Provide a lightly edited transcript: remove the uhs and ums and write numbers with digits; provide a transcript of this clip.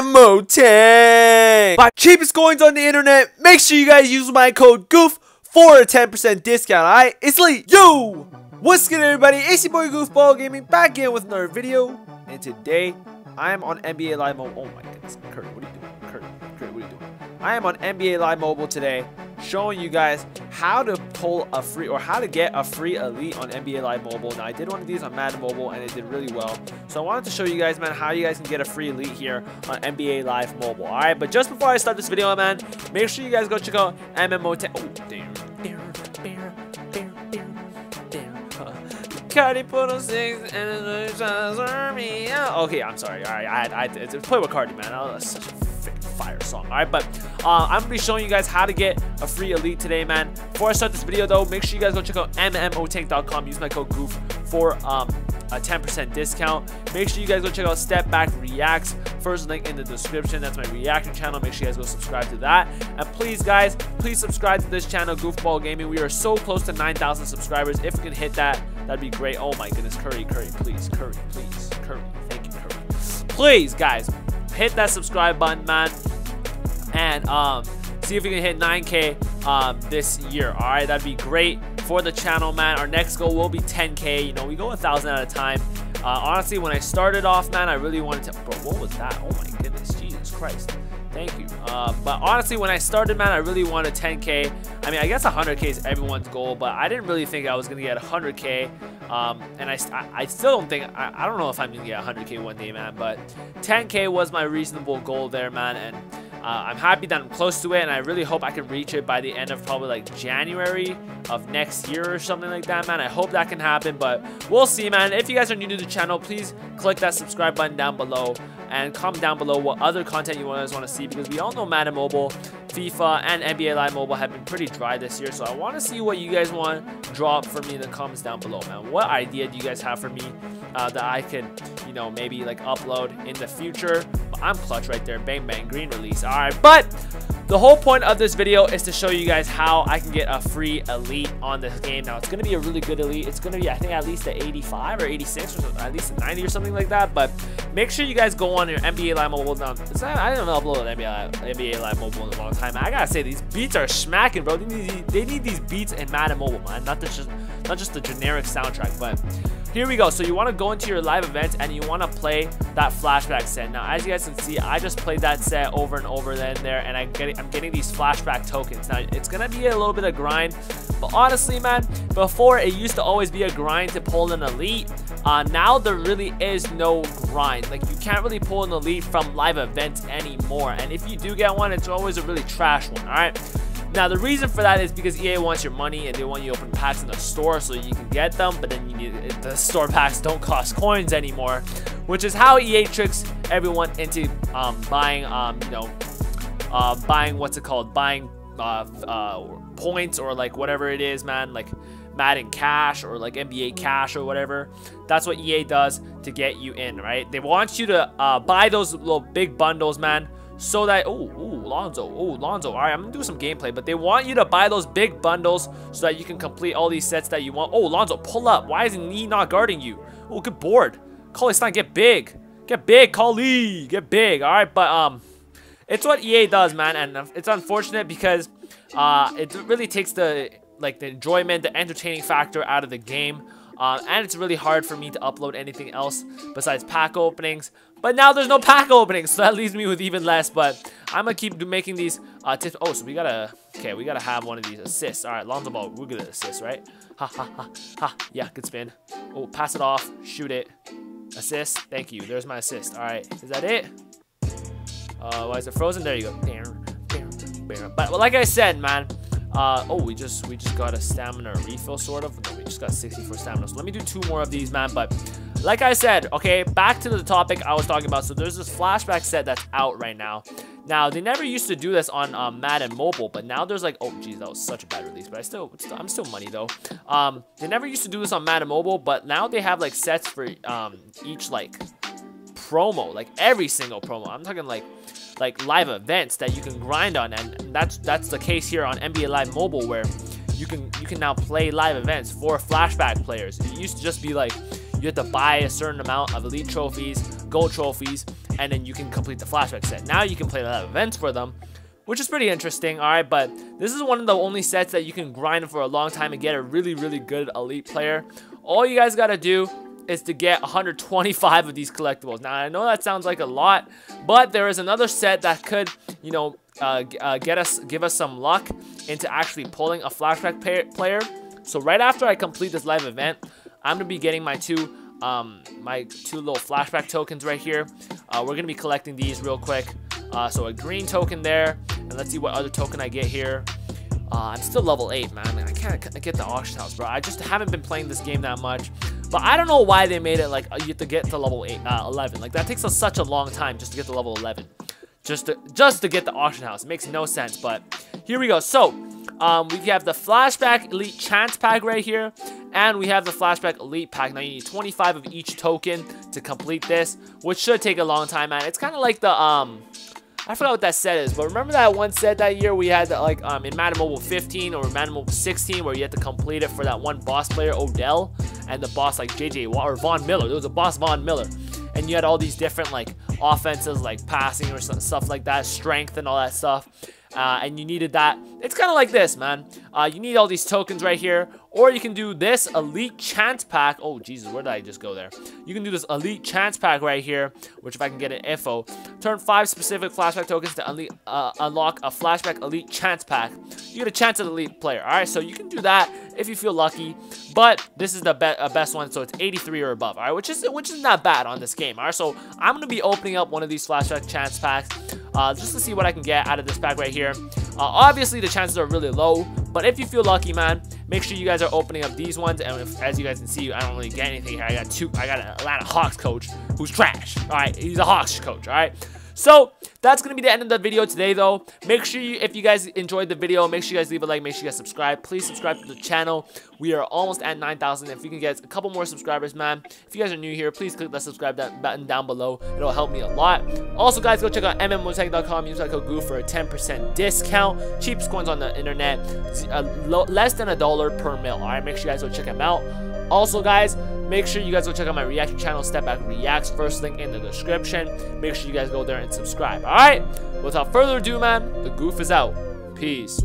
MMOTank, my cheapest coins on the internet. Make sure you guys use my code Goof for a 10% discount. Alright, it's late. Yo, what's good, everybody? It's your boy Goofball Gaming back again with another video, and today I am on NBA Live Mobile. Oh my goodness, Kurt, what are you doing? Kurt, what are you doing? I am on NBA Live Mobile today, showing you guys how to pull a free, or how to get a free elite on NBA Live Mobile. Now I did one of these on Madden Mobile and it did really well, so I wanted to show you guys, man, how you guys can get a free elite here on NBA Live Mobile. All right, but just before I start this video, man, make sure you guys go check out MMOTank. Oh damn. Okay, I'm sorry. All right, I had to play with Cardi, man. I was such a fire song. All right, but I'm gonna be showing you guys how to get a free elite today, man. Before I start this video though, make sure you guys go check out MMOTank.com. Use my code Goof for a 10% discount. Make sure you guys go check out Step Back Reacts. First link in the description. That's my reaction channel. Make sure you guys go subscribe to that. And please, guys, please subscribe to this channel, Goofball Gaming. We are so close to 9,000 subscribers. If we can hit that, that'd be great. Oh my goodness, Curry, please, please, Curry. Thank you, Curry. Please, guys, hit that subscribe button, man, and see if we can hit 9K this year. All right, that'd be great for the channel, man. Our next goal will be 10K. You know, we go 1,000 at a time. Honestly, when I started off, man, I really wanted to. Bro, what was that? Oh my goodness, Jesus Christ! Thank you. But honestly, when I started, man, I really wanted 10K. I mean, I guess 100K is everyone's goal, but I didn't really think I was gonna get 100K. And I still don't think, I don't know if I'm gonna get 100K one day, man, but 10K was my reasonable goal there, man, and I'm happy that I'm close to it, and I really hope I can reach it by the end of probably like January of next year or something like that, man. I hope that can happen, but we'll see, man. If you guys are new to the channel, please click that subscribe button down below and comment down below what other content you guys want to see, because we all know Madden Mobile, FIFA, and NBA Live Mobile have been pretty dry this year, so I want to see what you guys want to drop for me in the comments down below, man. What idea do you guys have for me that I could, you know, maybe like upload in the future? But I'm clutch right there. Bang, bang, green release. All right, but the whole point of this video is to show you guys how I can get a free elite on this game. Now, it's going to be a really good elite. It's going to be, I think, at least an 85 or 86 or at least a 90 or something like that, but make sure you guys go on your NBA Live Mobile. Now, I didn't upload an NBA Live Mobile in a long time. I gotta say, these beats are smacking, bro. They need these beats in Madden Mobile, man. Not just the generic soundtrack, but here we go. So you want to go into your live events and you want to play that flashback set. Now, as you guys can see, I just played that set over and over then there, and I'm getting these flashback tokens. Now, it's gonna be a little bit of grind, but honestly, man, before it used to always be a grind to pull an elite. Now there really is no grind. Like, you can't really pull an elite from live events anymore, and if you do get one, it's always a really trash one. All right, now the reason for that is because EA wants your money, and they want you to open packs in the store so you can get them, but then you need, the store packs don't cost coins anymore, which is how EA tricks everyone into buying points, or like whatever it is, man, like Madden cash or like NBA cash or whatever. That's what EA does to get you in, right? They want you to buy those little big bundles, man, so that Lonzo. All right, I'm gonna do some gameplay, but they want you to buy those big bundles so that you can complete all these sets that you want. Oh, Lonzo, pull up. Why is he not guarding you? Oh, good board. Call it's not get big, Collie, get big. All right, but it's what EA does, man, and it's unfortunate because it really takes the enjoyment, the entertaining factor out of the game, and it's really hard for me to upload anything else besides pack openings. But now there's no pack openings, so that leaves me with even less, but I'm gonna keep making these tips. Oh, so we gotta have one of these assists. All right, Lonzo Ball, we're gonna assist, right? Ha ha ha ha. Yeah, good spin. Oh, pass it off, shoot it, assist. Thank you, there's my assist. All right, is that it? Why is it frozen? There you go. But like I said, man, oh, we just got a stamina refill, sort of. No, we just got 64 stamina. So let me do 2 more of these, man. But like I said, okay, back to the topic I was talking about. So there's this flashback set that's out right now. Now, they never used to do this on Madden Mobile, but now there's like, oh geez, that was such a bad release, but I'm still money though. They never used to do this on Madden Mobile, but now they have like sets for each like promo, like every single promo. I'm talking like live events that you can grind on, and that's the case here on NBA Live Mobile, where you can now play live events for flashback players. It used to just be like you had to buy a certain amount of elite trophies, gold trophies, and then you can complete the flashback set. Now you can play the events for them, which is pretty interesting, alright, but this is one of the only sets that you can grind for a long time and get a really, really good elite player. All you guys gotta do is to get 125 of these collectibles. Now, I know that sounds like a lot, but there is another set that could, you know, give us some luck into actually pulling a flashback player. So right after I complete this live event, I'm gonna be getting my two little flashback tokens right here. We're gonna be collecting these real quick. So a green token there, and let's see what other token I get here. I'm still level 8, man. I can't get the auction house, bro. I just haven't been playing this game that much. But I don't know why they made it like you have to get to level 11. Like that takes us such a long time just to get to level 11. Just to get the auction house. It makes no sense, but here we go. So, we have the Flashback Elite Chance Pack right here, and we have the Flashback Elite Pack. Now, you need 25 of each token to complete this, which should take a long time, man. It's kind of like the, I forgot what that set is, but remember that one set that year we had, like, in Madden Mobile 15 or Madden Mobile 16, where you had to complete it for that one boss player, Odell, and the boss, like, JJ Watt, or Von Miller. There was a boss, Von Miller, and you had all these different, like, offenses, like passing or stuff like that, strength and all that stuff, and you needed that. It's kind of like this, man. You need all these tokens right here, or you can do this elite chance pack. Oh Jesus, where did I just go there? You can do this elite chance pack right here, which if I can get an info, turn 5 specific flashback tokens to unlock a flashback elite chance pack. You get a chance at elite player. All right, so you can do that if you feel lucky, but this is the best one, so it's 83 or above. All right, which is not bad on this game. All right, so I'm gonna be opening up one of these flashback chance packs just to see what I can get out of this pack right here. Obviously the chances are really low, but if you feel lucky, man, make sure you guys are opening up these ones. And if, as you guys can see, I don't really get anything here. I got an Atlanta Hawks coach who's trash. All right, he's a Hawks coach. All right, so that's gonna be the end of the video today, though. Make sure you, if you guys enjoyed the video, make sure you guys leave a like. Make sure you guys subscribe. Please subscribe to the channel. We are almost at 9,000. If we can get a couple more subscribers, man. If you guys are new here, please click that subscribe button down below. It'll help me a lot. Also, guys, go check out MMOTank.com. Use code GOOF for a 10% discount. Cheapest coins on the internet. Less than $1 per mil. All right, make sure you guys go check them out. Also, guys, make sure you guys go check out my reaction channel, Step Back Reacts. First link in the description. Make sure you guys go there and subscribe. All right, without further ado, man, the Goof is out. Peace.